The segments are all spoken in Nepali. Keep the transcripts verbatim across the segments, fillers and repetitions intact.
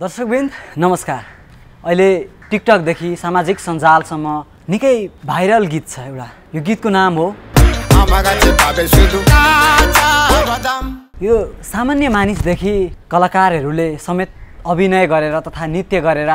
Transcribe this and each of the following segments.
दर्शकवृन्द नमस्कार। अहिले टिकटक देखि सामाजिक सञ्जालसम्म निकै भाइरल गीत छ। एउटा यो गीतको नाम हो यो सामान्य मानिसदेखि कलाकारहरूले समेत अभिनय गरेर तथा नृत्य गरेर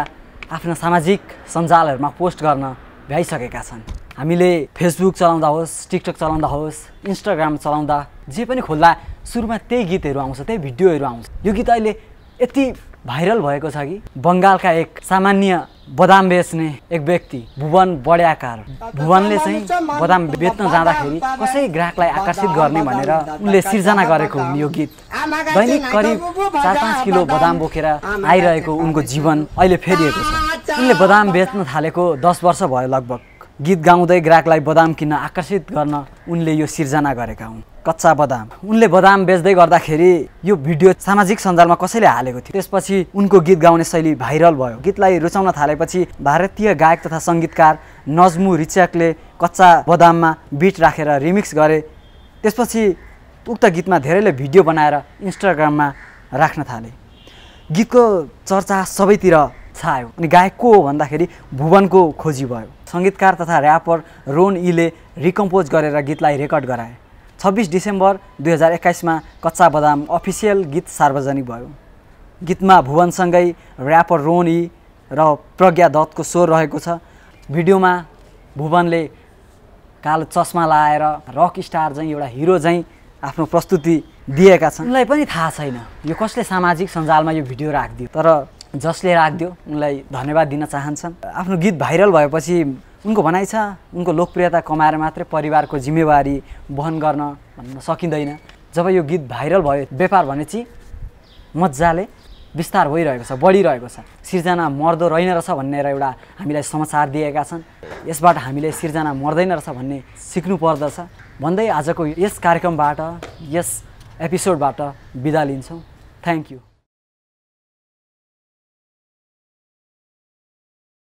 आफ्ना सामाजिक सञ्जालहरूमा पोस्ट गर्न भ्याइसकेका छन्। हामीले फेसबुक चलाउँदा होस्, टिकटक चलाउँदा होस्, इन्स्टाग्राम चलाउँदा जे पनि खोल्दा सुरुमा त्यही गीतहरू आउँछ, त्यही भिडियोहरू आउँछ। यो गीत अहिले यति भाइरल भएको छ कि बङ्गालका एक सामान्य बदाम बेच्ने एक व्यक्ति भुवन बड्याकार, भुवनले चाहिँ बदाम बेच्न जाँदाखेरि कसै ग्राहकलाई आकर्षित गर्ने भनेर उनले सिर्जना गरेको यो गीत। दैनिक करिब चार पाँच किलो बदाम बोकेर आइरहेको उनको जीवन अहिले फेरिएको छ। उनले बदाम बेच्न थालेको दस वर्ष भयो लगभग। गीत गाउँदै ग्राहकलाई बदाम किन्न आकर्षित गर्न उनले यो सिर्जना गरेका हुन्। कच्चा बदाम उनले बदाम बेच्दै गर्दाखेरि यो भिडियो सामाजिक सञ्जालमा कसैले हालेको थियो। त्यसपछि उनको गीत गाउने शैली भाइरल भयो। गीतलाई रुचाउन थालेपछि भारतीय गायक तथा सङ्गीतकार नज्मु रिचकले कच्चा बदाममा बिट राखेर रिमिक्स गरे। त्यसपछि उक्त गीतमा धेरैले भिडियो बनाएर इन्स्टाग्राममा राख्न थाले। गीतको चर्चा सबैतिर छायो अनि गायक को हो भन्दाखेरि भुवनको खोजी भयो। सङ्गीतकार तथा ऱ्यापर रोन इले रिकम्पोज गरेर गीतलाई रेकर्ड गराए। छब्बिस डिसेम्बर दुई हजार एक्काइसमा कच्चा बदाम अफिसियल गीत सार्वजनिक भयो। गीतमा भुवनसँगै ऱ्यापर रोन इले र प्रज्ञा दत्तको स्वर रहेको छ। भिडियोमा भुवनले कालो चस्मा लाएर रक स्टार झैँ एउटा हिरो झैँ आफ्नो प्रस्तुति दिएका छन्। उनलाई पनि थाहा छैन यो कसले सामाजिक सञ्जालमा यो भिडियो राखिदियो, तर जसले राखिदियो उनलाई धन्यवाद दिन चाहन्छन्। आफ्नो गीत भाइरल भएपछि उनको भनाइ छ उनको लोकप्रियता कमाएर मात्रै परिवारको जिम्मेवारी वहन गर्न भन्न सकिँदैन। जब यो गीत भाइरल भयो व्यापार भनेपछि मजाले विस्तार भइरहेको छ, बढिरहेको छ। सिर्जना मर्दो रहेन रहेछ भन्ने एउटा हामीलाई समाचार दिएका छन्। यसबाट हामीले सिर्जना मर्दैन रहेछ भन्ने सिक्नुपर्दछ भन्दै आजको यस कार्यक्रमबाट, यस एपिसोडबाट बिदा लिन्छौँ। Thank you.